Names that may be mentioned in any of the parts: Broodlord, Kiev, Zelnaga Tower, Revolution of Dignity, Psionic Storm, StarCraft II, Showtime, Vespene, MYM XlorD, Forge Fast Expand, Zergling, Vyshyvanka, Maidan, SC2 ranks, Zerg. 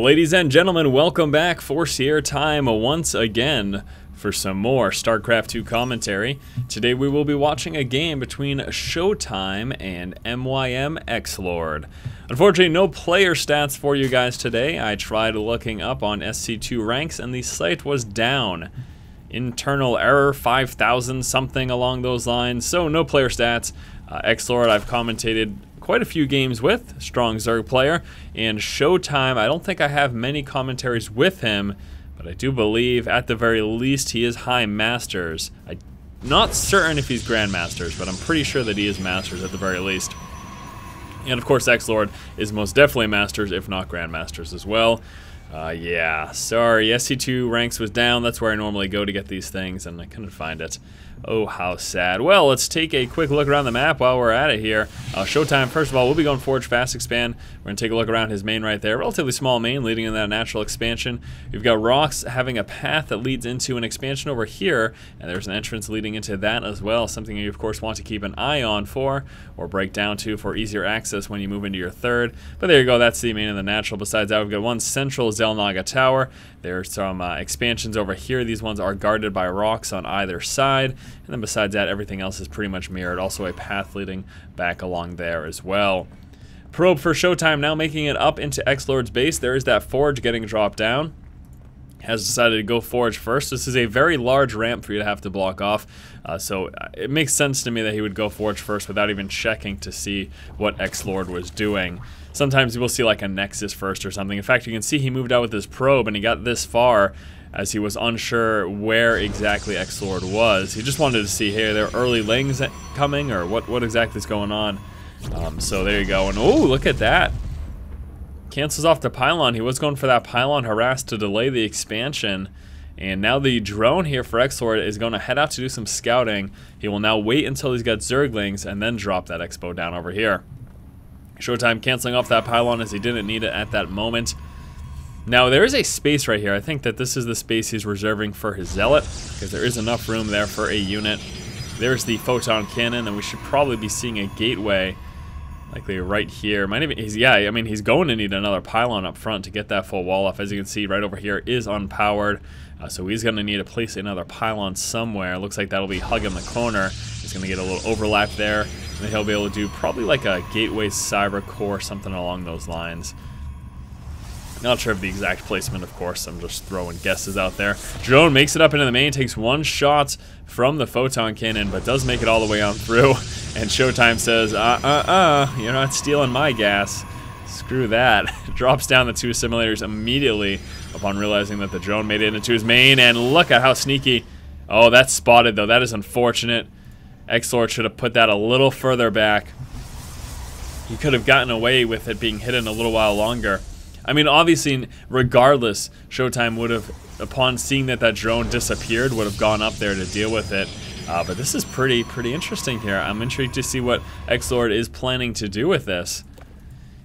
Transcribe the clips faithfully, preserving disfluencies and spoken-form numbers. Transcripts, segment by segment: Ladies and gentlemen, welcome back for Showtime once again for some more StarCraft two commentary. Today we will be watching a game between Showtime and M Y M XlorD. Unfortunately, no player stats for you guys today. I tried looking up on S C two ranks and the site was down. Internal error, five thousand something along those lines, so no player stats. Uh, XlorD I've commentated quite a few games with, strong Zerg player, and Showtime, I don't think I have many commentaries with him, but I do believe at the very least he is High Masters. I'm not certain if he's Grand Masters, but I'm pretty sure that he is Masters at the very least. And of course XlorD is most definitely Masters, if not Grand Masters as well. Uh, yeah, sorry, S C two ranks was down. That's where I normally go to get these things, and I couldn't find it. Oh, how sad. Well, let's take a quick look around the map while we're at it here. Uh, Showtime, first of all, we'll be going Forge Fast Expand. We're going to take a look around his main right there. Relatively small main, leading in that natural expansion. You've got rocks having a path that leads into an expansion over here, and there's an entrance leading into that as well, something you, of course, want to keep an eye on for, or break down to for easier access when you move into your third. But there you go, that's the main and the natural. Besides that, we've got one central Zelnaga Tower. There's some uh, expansions over here. These ones are guarded by rocks on either side. And then besides that, everything else is pretty much mirrored. Also a path leading back along there as well. Probe for Showtime now making it up into XlorD's base. There is that Forge getting dropped down. Has decided to go Forge first. This is a very large ramp for you to have to block off. Uh, so it makes sense to me that he would go Forge first without even checking to see what XlorD was doing. Sometimes you will see like a Nexus first or something. In fact, you can see he moved out with his probe and he got this far as he was unsure where exactly XlorD was. He just wanted to see, hey, are there early lings coming or what, what exactly is going on? Um, so there you go. And oh, look at that. Cancels off the pylon. He was going for that pylon harass to delay the expansion. And now the drone here for XlorD is going to head out to do some scouting. He will now wait until he's got Zerglings and then drop that expo down over here. Showtime canceling off that pylon as he didn't need it at that moment. Now there is a space right here. I think that this is the space he's reserving for his zealot because there is enough room there for a unit. There's the photon cannon and we should probably be seeing a gateway likely right here. Might even, he's, yeah, I mean, he's going to need another pylon up front to get that full wall off. As you can see, right over here is unpowered. Uh, so he's going to need to place another pylon somewhere. It looks like that'll be hugging the corner. He's going to get a little overlap there. And then he'll be able to do probably like a gateway cyber core, something along those lines. Not sure of the exact placement, of course. I'm just throwing guesses out there. Drone makes it up into the main, takes one shot from the photon cannon, but does make it all the way on through. And Showtime says, uh-uh-uh, you're not stealing my gas. Screw that. Drops down the two simulators immediately upon realizing that the drone made it into his main. And look at how sneaky. Oh, that's spotted, though. That is unfortunate. XlorD should have put that a little further back. He could have gotten away with it being hidden a little while longer. I mean, obviously, regardless, Showtime would have, upon seeing that that drone disappeared, would have gone up there to deal with it. Uh, but this is pretty, pretty interesting here. I'm intrigued to see what XlorD is planning to do with this.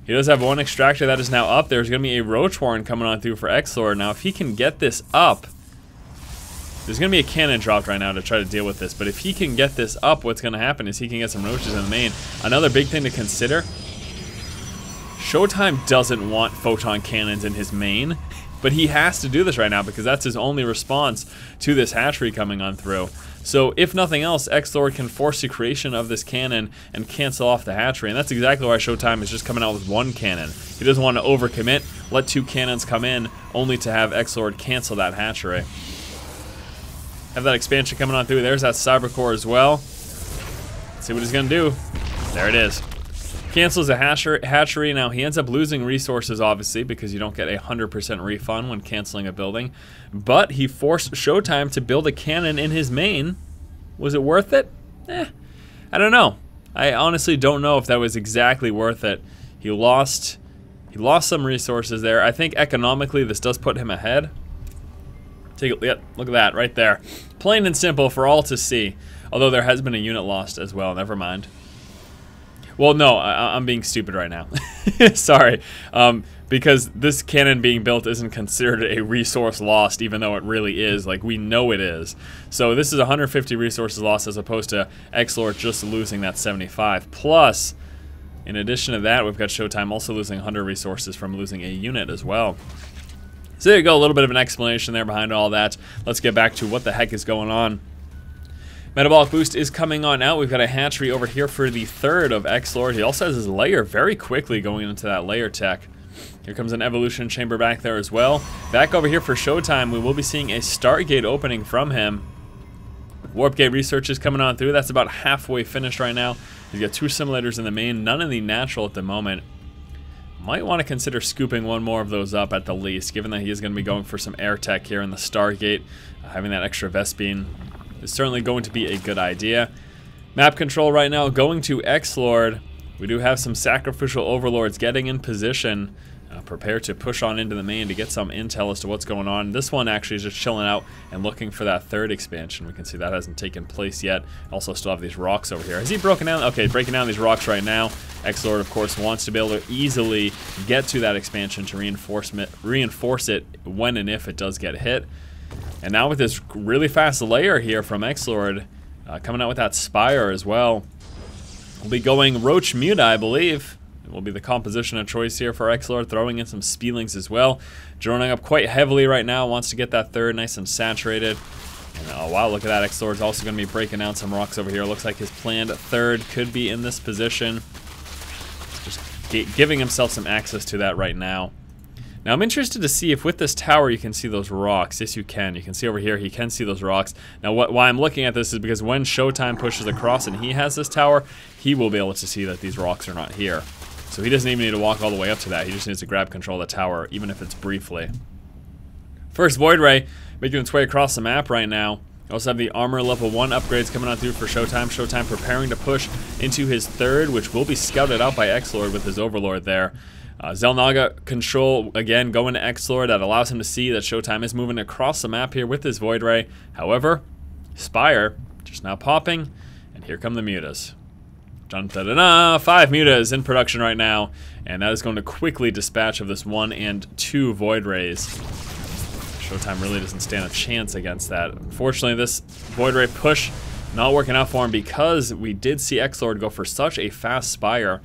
He does have one extractor that is now up. There's going to be a Roach Warren coming on through for XlorD. Now, if he can get this up, there's going to be a cannon dropped right now to try to deal with this. But if he can get this up, what's going to happen is he can get some Roaches in the main. Another big thing to consider. Showtime doesn't want photon cannons in his main, but he has to do this right now because that's his only response to this hatchery coming on through. So if nothing else, XlorD can force the creation of this cannon and cancel off the hatchery, and that's exactly why Showtime is just coming out with one cannon. He doesn't want to overcommit, let two cannons come in, only to have XlorD cancel that hatchery. Have that expansion coming on through. There's that cyber core as well. Let's see what he's going to do. There it is. Cancels a hatchery. Now he ends up losing resources, obviously, because you don't get a one hundred percent refund when canceling a building. But he forced Showtime to build a cannon in his main. Was it worth it? Eh, I don't know. I honestly don't know if that was exactly worth it. He lost, he lost some resources there. I think economically this does put him ahead. Take a, yep, look at that right there. Plain and simple for all to see. Although there has been a unit lost as well. Never mind. Well, no, I, I'm being stupid right now. Sorry. Um, because this cannon being built isn't considered a resource lost, even though it really is. Like, we know it is. So this is one hundred fifty resources lost as opposed to XlorD just losing that seventy-five. Plus, In addition to that, we've got Showtime also losing one hundred resources from losing a unit as well. So there you go, a little bit of an explanation there behind all that. Let's get back to what the heck is going on. Metabolic Boost is coming on out. We've got a hatchery over here for the third of XlorD. He also has his layer very quickly going into that layer tech. Here comes an Evolution Chamber back there as well. Back over here for Showtime, we will be seeing a Stargate opening from him. Warp Gate Research is coming on through. That's about halfway finished right now. He's got two simulators in the main, none in the natural at the moment. Might want to consider scooping one more of those up at the least, given that he is going to be going for some air tech here in the Stargate. Uh, having that extra Vespene is certainly going to be a good idea. Map control right now going to XlorD. We do have some Sacrificial Overlords getting in position. Uh, prepare to push on into the main to get some intel as to what's going on. This one actually is just chilling out and looking for that third expansion. We can see that hasn't taken place yet. Also still have these rocks over here. Has he broken down? Okay, breaking down these rocks right now. XlorD, of course, wants to be able to easily get to that expansion to reinforce, reinforce it when and if it does get hit. And now with this really fast layer here from XlorD, uh, coming out with that Spire as well. We'll be going Roach Mute, I believe. It will be the composition of choice here for XlorD, throwing in some Spielings as well. Droning up quite heavily right now, wants to get that third nice and saturated. And oh wow, look at that, XlorD's also going to be breaking out some rocks over here. Looks like his planned third could be in this position. Just giving himself some access to that right now. Now I'm interested to see if with this tower you can see those rocks. Yes, you can. You can see over here, he can see those rocks. Now what, why I'm looking at this is because when Showtime pushes across and he has this tower, he will be able to see that these rocks are not here. So he doesn't even need to walk all the way up to that. He just needs to grab control of the tower, even if it's briefly. First Void Ray making its way across the map right now. We also have the armor level one upgrades coming on through for Showtime. Showtime preparing to push into his third, which will be scouted out by XlorD with his Overlord there. Uh, Zelnaga control again going to XlorD. That allows him to see that Showtime is moving across the map here with his Void Ray. However, Spire just now popping, and here come the Mutas. Dun, da, da, da. Five Mutas in production right now, and that is going to quickly dispatch of this one and two Void Rays. Showtime really doesn't stand a chance against that. Unfortunately, this Void Ray push not working out for him because we did see XlorD go for such a fast Spire.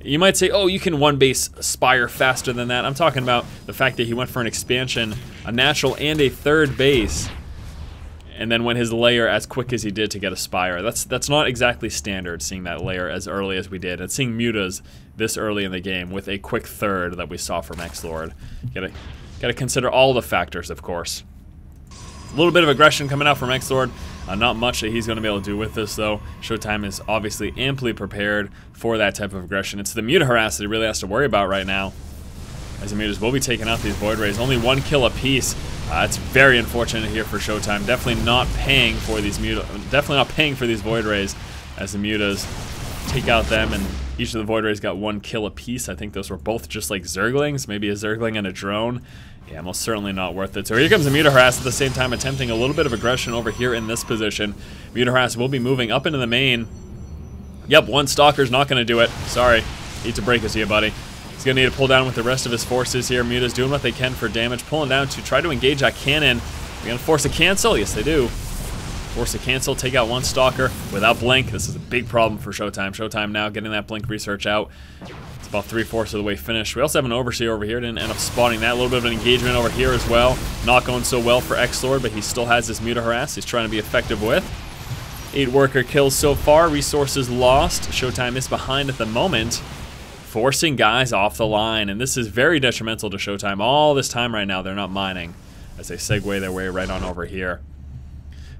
You might say, oh, you can one base Spire faster than that. I'm talking about the fact that he went for an expansion, a natural and a third base, and then went his layer as quick as he did to get a Spire. That's that's not exactly standard, seeing that layer as early as we did, and seeing Mutas this early in the game with a quick third that we saw from XlorD. Gotta, gotta consider all the factors, of course. A little bit of aggression coming out from XlorD. Uh, not much that he's going to be able to do with this, though. Showtime is obviously amply prepared for that type of aggression. It's the Muta harass that he really has to worry about right now, as the Mutas will be taking out these Void Rays. Only one kill apiece. Uh, it's very unfortunate here for Showtime. Definitely not paying for these Muta, definitely not paying for these Void Rays, as the Mutas take out them, and each of the Void Rays got one kill apiece. I think those were both just like Zerglings, maybe a Zergling and a drone. Yeah, most certainly not worth it. So here comes the Muta harass at the same time, attempting a little bit of aggression over here in this position. Muta harass will be moving up into the main. Yep, one Stalker's not going to do it. Sorry, need to break us here, buddy. He's going to need to pull down with the rest of his forces here. Muta's doing what they can for damage. Pulling down to try to engage that cannon. They're going to force a cancel. Yes, they do. Force a cancel. Take out one Stalker without Blink. This is a big problem for Showtime. Showtime now getting that Blink research out. It's about three-fourths of the way finished. We also have an Overseer over here. Didn't end up spotting that. A little bit of an engagement over here as well. Not going so well for XlorD, but he still has this Muta harass he's trying to be effective with. Eight worker kills so far. Resources lost. Showtime is behind at the moment, forcing guys off the line, and this is very detrimental to Showtime. All this time right now, they're not mining, as they segue their way right on over here.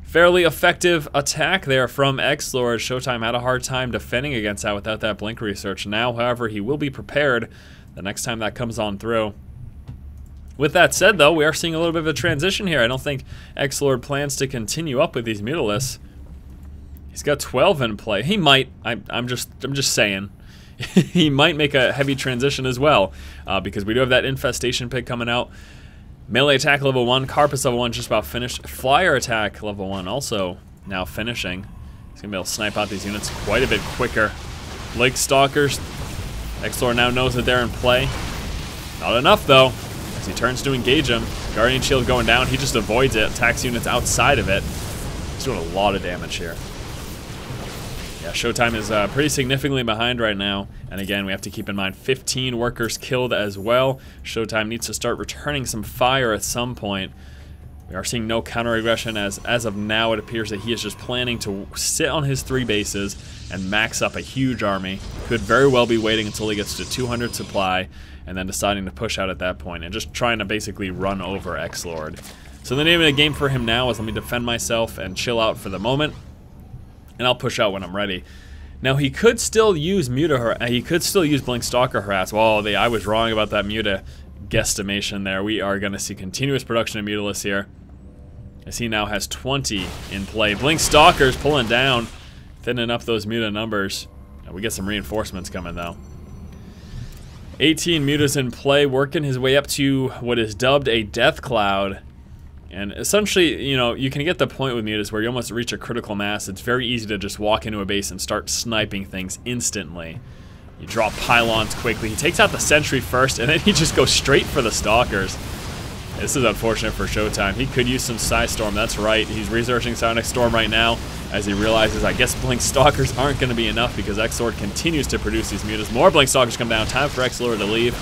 Fairly effective attack there from XlorD. Showtime had a hard time defending against that without that Blink research. Now, however, he will be prepared the next time that comes on through. With that said, though, we are seeing a little bit of a transition here. I don't think XlorD plans to continue up with these Mutalists. He's got twelve in play. He might. I, I'm just. I'm just saying. He might make a heavy transition as well, uh, because we do have that Infestation pick coming out. Melee attack level one, Carpus level one just about finished. Flyer attack level one also now finishing. He's gonna be able to snipe out these units quite a bit quicker. Blake Stalkers, XlorD now knows that they're in play. Not enough though, as he turns to engage him. Guardian Shield going down, he just avoids it, attacks units outside of it. He's doing a lot of damage here. Yeah, Showtime is uh, pretty significantly behind right now. And again, we have to keep in mind fifteen workers killed as well. Showtime needs to start returning some fire at some point. We are seeing no counter aggression as, as of now. It appears that he is just planning to sit on his three bases and max up a huge army. Could very well be waiting until he gets to two hundred supply and then deciding to push out at that point and just trying to basically run over XlorD. So the name of the game for him now is let me defend myself and chill out for the moment, and I'll push out when I'm ready. Now he could still use Muta, he could still use Blink Stalker Harass. Well, they, I was wrong about that Muta guesstimation there. We are going to see continuous production of Mutalists here, as he now has twenty in play. Blink Stalker's pulling down, thinning up those Muta numbers. Now we get some reinforcements coming though. eighteen Mutas in play, working his way up to what is dubbed a Death Cloud. And essentially, you know, you can get the point with Mutas where you almost reach a critical mass. It's very easy to just walk into a base and start sniping things instantly. You drop pylons quickly. He takes out the sentry first, and then he just goes straight for the stalkers. This is unfortunate for Showtime. He could use some Psystorm, that's right. He's researching Psionic Storm right now as he realizes, I guess Blink Stalkers aren't going to be enough because XlorD continues to produce these Mutas. More Blink Stalkers come down, time for XlorD to leave.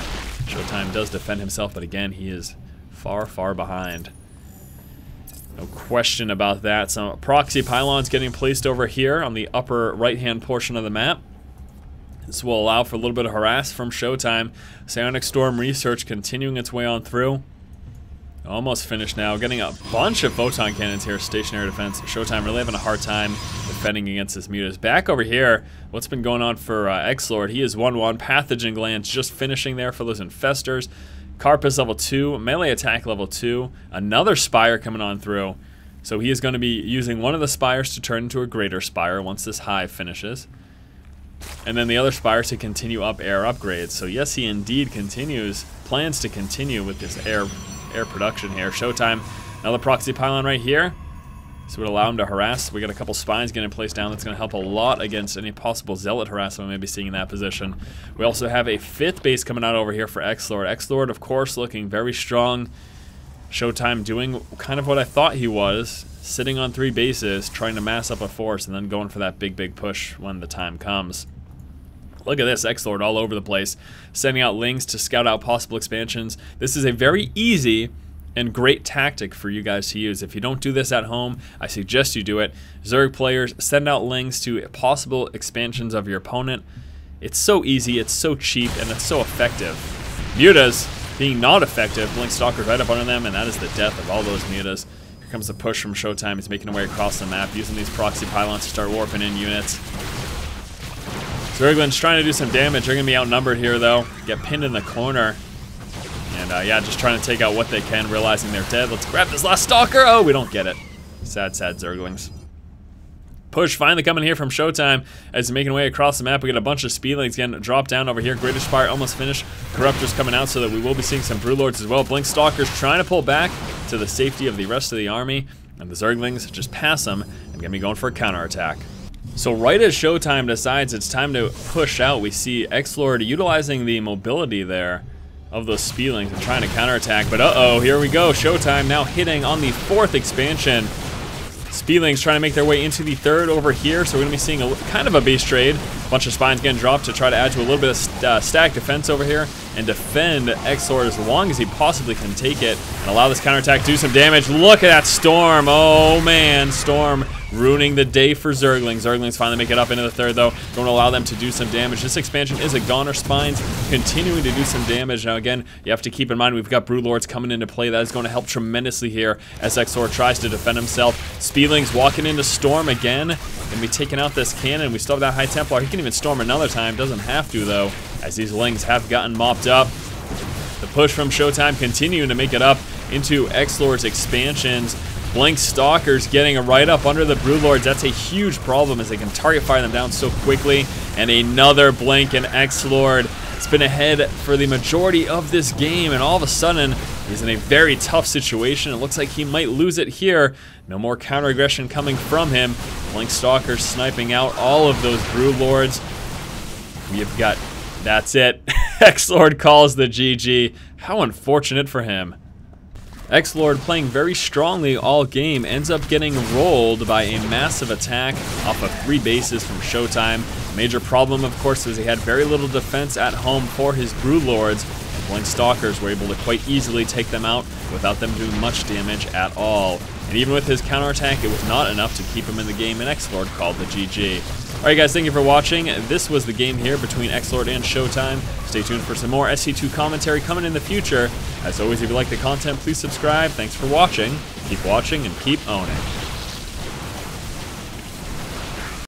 Showtime does defend himself, but again, he is far, far behind. No question about that. Some proxy pylons getting placed over here on the upper right-hand portion of the map. This will allow for a little bit of harass from Showtime. Psionic Storm research continuing its way on through. Almost finished now. Getting a bunch of photon cannons here. Stationary defense. Showtime really having a hard time defending against this Mutas. Back over here, what's been going on for uh, XlorD? He is one one. Pathogen glands just finishing there for those infestors. Carpus level two, melee attack level two, another Spire coming on through. So he is going to be using one of the Spires to turn into a greater Spire once this hive finishes. And then the other Spire to continue up air upgrades. So yes, he indeed continues, plans to continue with this air air production here. Showtime, another proxy pylon right here. This would allow him to harass. We got a couple spines getting placed down. That's going to help a lot against any possible zealot harassment we may be seeing in that position. We also have a fifth base coming out over here for XlorD. XlorD, of course, looking very strong. Showtime doing kind of what I thought he was, sitting on three bases, trying to mass up a force, and then going for that big, big push when the time comes. Look at this, XlorD all over the place, sending out Lings to scout out possible expansions. This is a very easy and great tactic for you guys to use. If you don't do this at home, I suggest you do it. Zerg players, send out Lings to possible expansions of your opponent. It's so easy, it's so cheap, and it's so effective. Mutas being not effective, Blink Stalker right up under them, and that is the death of all those Mutas. Here comes the push from Showtime. He's making a way across the map, using these proxy pylons to start warping in units. Zergling's trying to do some damage. They're gonna be outnumbered here though. Get pinned in the corner. And uh, yeah, just trying to take out what they can, realizing they're dead. Let's grab this last stalker. Oh, we don't get it. Sad, sad Zerglings. Push finally coming here from Showtime as he's making way across the map. We get a bunch of Speedlings getting dropped down over here. Greater Spire almost finished. Corruptors coming out, so that we will be seeing some Broodlords as well. Blink Stalkers trying to pull back to the safety of the rest of the army. And the Zerglings just pass them and gonna be going for a counterattack. So right as Showtime decides it's time to push out, we see XlorD utilizing the mobility there of those Speedlings and trying to counterattack, but uh-oh, here we go. Showtime now hitting on the fourth expansion. Speedlings trying to make their way into the third over here, so we're gonna be seeing a kind of a base trade. Bunch of spines getting dropped to try to add to a little bit of st uh, stack defense over here and defend XlorD as long as he possibly can take it and allow this counterattack to do some damage. Look at that Storm, oh man, Storm ruining the day for Zerglings. Zerglings finally make it up into the third though. Don't allow them to do some damage. This expansion is a goner. Spines continuing to do some damage. Now again, you have to keep in mind we've got Broodlords coming into play. That is going to help tremendously here as XlorD tries to defend himself. Speedlings walking into Storm again. Gonna be taking out this cannon. We still have that High Templar. He can even Storm another time. Doesn't have to though, as these Lings have gotten mopped up. The push from Showtime continuing to make it up into XlorD's expansions. Blink Stalkers getting right up under the Broodlords. That's a huge problem as they can target fire them down so quickly. And another Blink and XlorD. It's been ahead for the majority of this game, and all of a sudden he's in a very tough situation. It looks like he might lose it here. No more counter aggression coming from him. Blink Stalkers sniping out all of those Broodlords. We've got, that's it. XlorD calls the G G. How unfortunate for him. XlorD, playing very strongly all game, ends up getting rolled by a massive attack off of three bases from Showtime. Major problem, of course, is he had very little defense at home for his Brew Lords, and Blink Stalkers were able to quite easily take them out without them doing much damage at all. And even with his counterattack, it was not enough to keep him in the game, and XlorD called the G G. Alright guys, thank you for watching. This was the game here between XlorD and Showtime. Stay tuned for some more S C two commentary coming in the future. As always, if you like the content, please subscribe. Thanks for watching, keep watching, and keep owning.